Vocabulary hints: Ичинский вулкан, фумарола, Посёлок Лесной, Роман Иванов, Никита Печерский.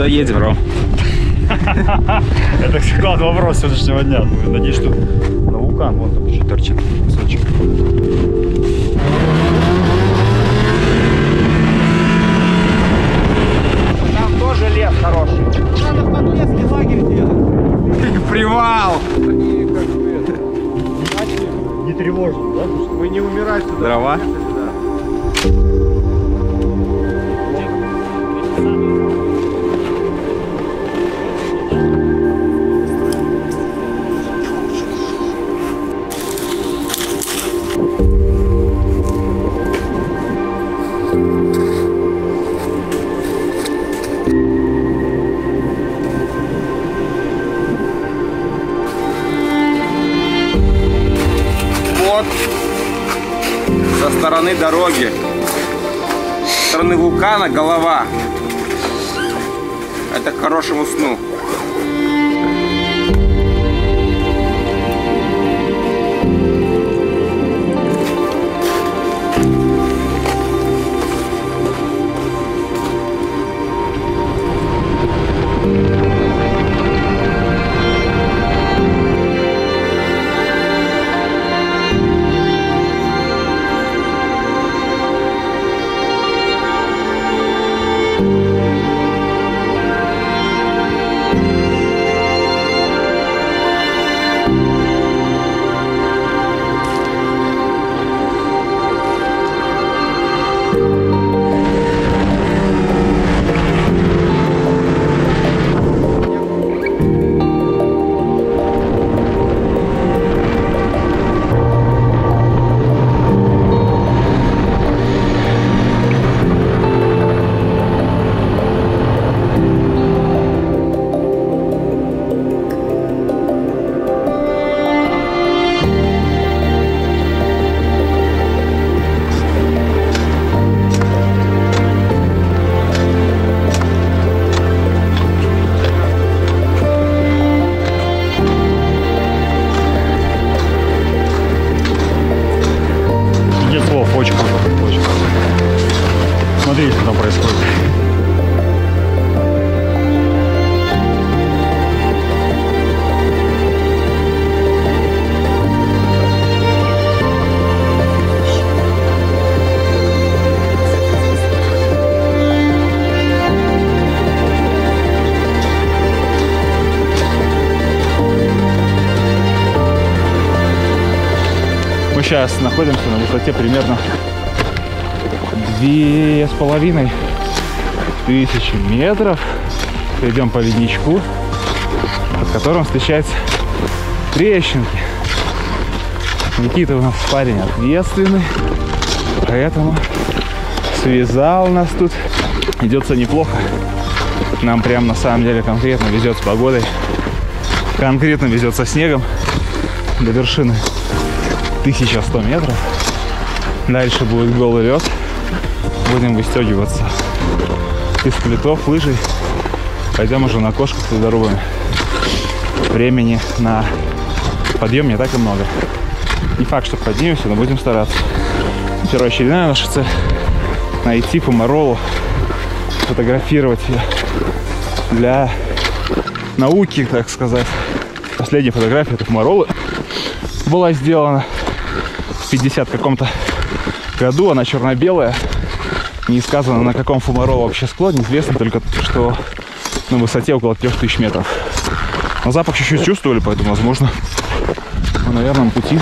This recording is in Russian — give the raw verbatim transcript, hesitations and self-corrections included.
куда едем, Ром? Это склад вопрос сегодняшнего дня. Надеюсь, что на вулкан. Вон там еще торчит кусочек. Там тоже лес хороший. Надо в подлеске лагерь делать. Привал! Они как бы это... Не тревожны, да? Мы не умирать сюда. Дрова? Со стороны дороги, со стороны вулкана голова. Это к хорошему сну. Сейчас находимся на высоте примерно две с половиной тысячи метров. Идем по ледничку, под которым встречаются трещинки. Никита у нас парень ответственный, поэтому связал нас тут. Идется неплохо. Нам прям на самом деле конкретно везет с погодой, конкретно везет со снегом до вершины. тысяча сто метров. Дальше будет голый лед. Будем выстегиваться из плитов, лыжей. Пойдем уже на кошках со здоровыми. Времени на подъем не так и много. Не факт, что поднимемся, но будем стараться. Первоочередная наша цель — найти фумаролу, фотографировать ее для науки, так сказать. Последняя фотография этой фумаролы была сделана в пятидесятом каком-то году. Она черно-белая. Не сказано, на каком фумарола вообще склон. Неизвестно, только что на высоте около трёх тысяч метров. Но запах чуть-чуть чувствовали, поэтому, возможно, на верном пути.